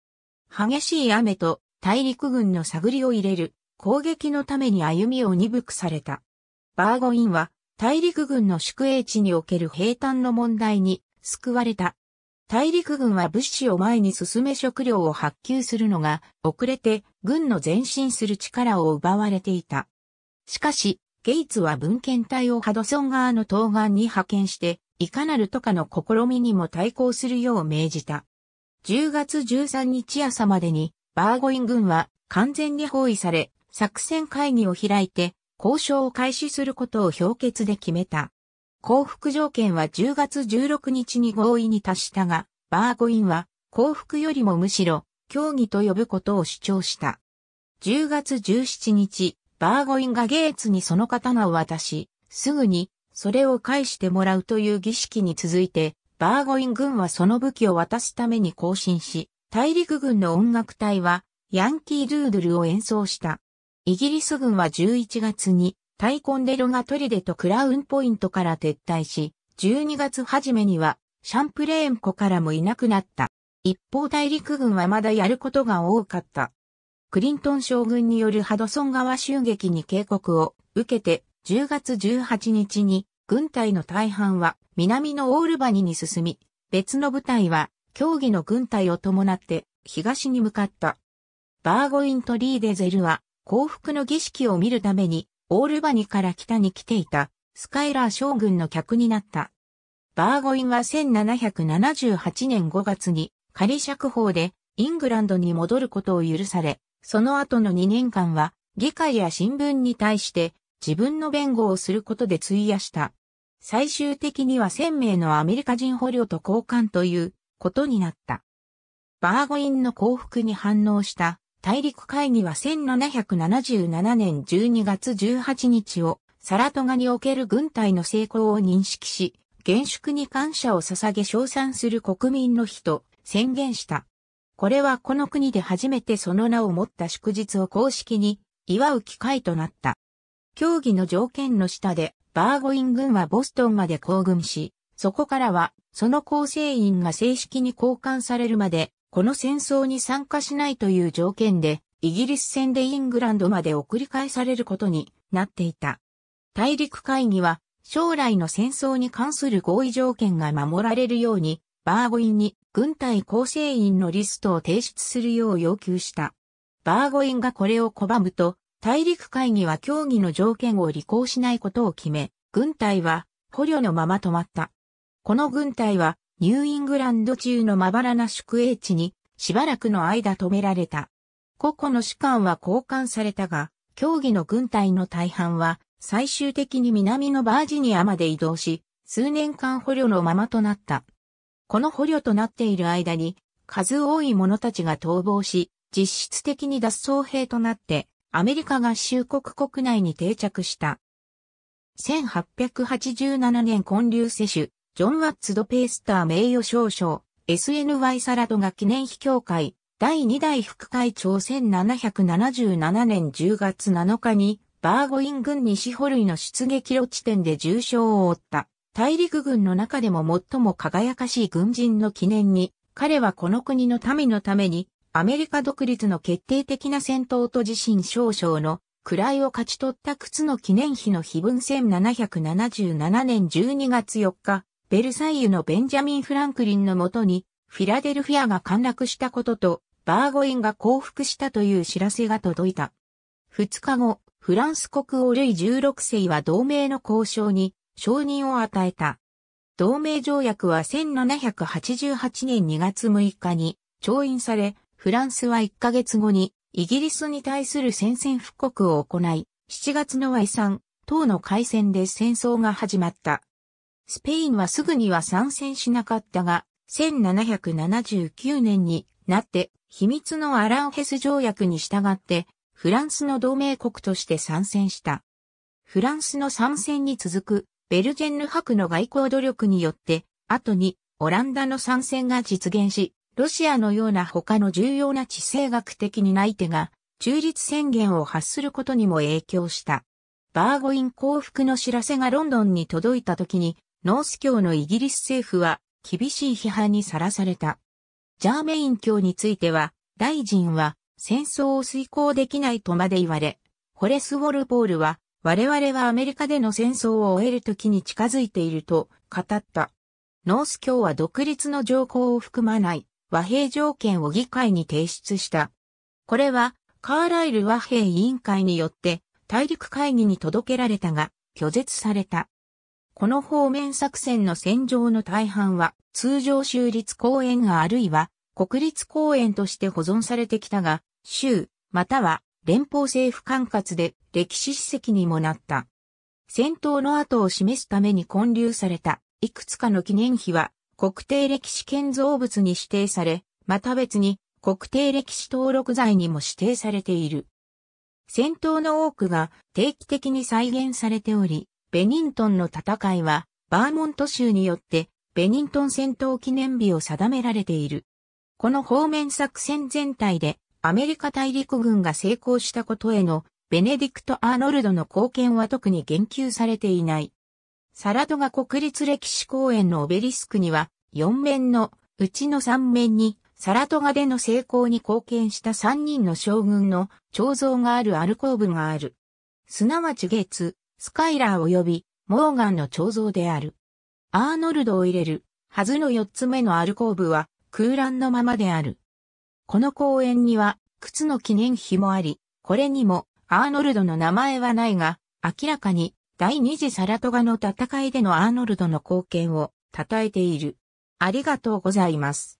激しい雨と大陸軍の探りを入れる攻撃のために歩みを鈍くされた。バーゴインは大陸軍の宿営地における兵站の問題に救われた。大陸軍は物資を前に進め食料を発給するのが遅れて軍の前進する力を奪われていた。しかし、ゲイツは分遣隊をハドソン川の東岸に派遣して、いかなるとかの試みにも対抗するよう命じた。じゅうがつじゅうさんにち朝までにバーゴイン軍は完全に包囲され、作戦会議を開いて、交渉を開始することを表決で決めた。降伏条件はじゅうがつじゅうろくにちに合意に達したが、バーゴインは降伏よりもむしろ協議と呼ぶことを主張した。じゅうがつじゅうしちにち、バーゴインがゲイツにその刀を渡し、すぐにそれを返してもらうという儀式に続いて、バーゴイン軍はその武器を渡すために行進し、大陸軍の音楽隊はヤンキードゥードゥルを演奏した。イギリス軍はじゅういちがつにタイコンデロがトリデとクラウンポイントから撤退し、じゅうにがつ初めにはシャンプレーン湖からもいなくなった。一方大陸軍はまだやることが多かった。クリントン将軍によるハドソン川襲撃に警告を受けてじゅうがつじゅうはちにちに軍隊の大半は南のオールバニに進み、別の部隊は協議の軍隊を伴って東に向かった。バーゴインとリーデゼルは降伏の儀式を見るためにオールバニから北に来ていたスカイラー将軍の客になった。バーゴインはせんななひゃくななじゅうはちねんごがつに仮釈放でイングランドに戻ることを許され、その後のにねんかんは議会や新聞に対して自分の弁護をすることで費やした。最終的にはせんめいのアメリカ人捕虜と交換ということになった。バーゴインの降伏に反応した大陸会議はせんななひゃくななじゅうななねんじゅうにがつじゅうはちにちをサラトガにおける軍隊の成功を認識し、厳粛に感謝を捧げ称賛する国民の日と宣言した。これはこの国で初めてその名を持った祝日を公式に祝う機会となった。協議の条件の下でバーゴイン軍はボストンまで行軍し、そこからはその構成員が正式に交換されるまでこの戦争に参加しないという条件でイギリス戦でイングランドまで送り返されることになっていた。大陸会議は将来の戦争に関する合意条件が守られるようにバーゴインに軍隊構成員のリストを提出するよう要求した。バーゴインがこれを拒むと大陸会議は協議の条件を履行しないことを決め、軍隊は捕虜のまま止まった。この軍隊はニューイングランド中のまばらな宿営地にしばらくの間止められた。個々の士官は交換されたが、協議の軍隊の大半は最終的に南のバージニアまで移動し、数年間捕虜のままとなった。この捕虜となっている間に数多い者たちが逃亡し、実質的に脱走兵となって、アメリカ合衆国国内に定着した。せんはっぴゃくはちじゅうななねん建立世主、ジョン・ワッツ・ド・ペースター名誉少将、エスエヌワイ サラトガ記念碑協会、だいにだい副会長せんななひゃくななじゅうななねんじゅうがつなのかに、バーゴイン軍西捕類の出撃路地点で重傷を負った、大陸軍の中でも最も輝かしい軍人の記念に、彼はこの国の民のために、アメリカ独立の決定的な戦闘と自身少将の位を勝ち取った靴の記念碑の碑文せんななひゃくななじゅうななねんじゅうにがつよっか、ベルサイユのベンジャミン・フランクリンのもとにフィラデルフィアが陥落したこととバーゴインが降伏したという知らせが届いた。ふつかご、フランス国王ルイじゅうろくせいは同盟の交渉に承認を与えた。同盟条約はせんななひゃくはちじゅうはちねんにがつむいかに調印され、フランスはいっかげつごにイギリスに対する宣戦布告を行い、しちがつのワイさん等の海戦で戦争が始まった。スペインはすぐには参戦しなかったが、せんななひゃくななじゅうきゅうねんになって秘密のアランヘス条約に従ってフランスの同盟国として参戦した。フランスの参戦に続くベルジェンヌ伯の外交努力によって、後にオランダの参戦が実現し、ロシアのような他の重要な地政学的に担い手が中立宣言を発することにも影響した。バーゴイン降伏の知らせがロンドンに届いた時にノース教のイギリス政府は厳しい批判にさらされた。ジャーメイン教については大臣は戦争を遂行できないとまで言われ、ホレス・ウォルポールは我々はアメリカでの戦争を終える時に近づいていると語った。ノース教は独立の条項を含まない。和平条件を議会に提出した。これはカーライル和平委員会によって大陸会議に届けられたが拒絶された。この方面作戦の戦場の大半は通常州立公園があるいは国立公園として保存されてきたが州または連邦政府管轄で歴史史跡にもなった。戦闘の跡を示すために建立されたいくつかの記念碑は国定歴史建造物に指定され、また別に国定歴史登録財にも指定されている。戦闘の多くが定期的に再現されており、ベニントンの戦いはバーモント州によってベニントン戦闘記念日を定められている。この方面作戦全体でアメリカ大陸軍が成功したことへのベネディクト・アーノルドの貢献は特に言及されていない。サラトガ国立歴史公園のオベリスクには、よん面のうちのさん面に、サラトガでの成功に貢献したさんにんの将軍の彫像があるアルコーブがある。すなわちゲーツ、スカイラー及びモーガンの彫像である。アーノルドを入れるはずのよっつめのアルコーブは空欄のままである。この公園には靴の記念碑もあり、これにもアーノルドの名前はないが、明らかに第二次サラトガの戦いでのアーノルドの貢献を称えている。ありがとうございます。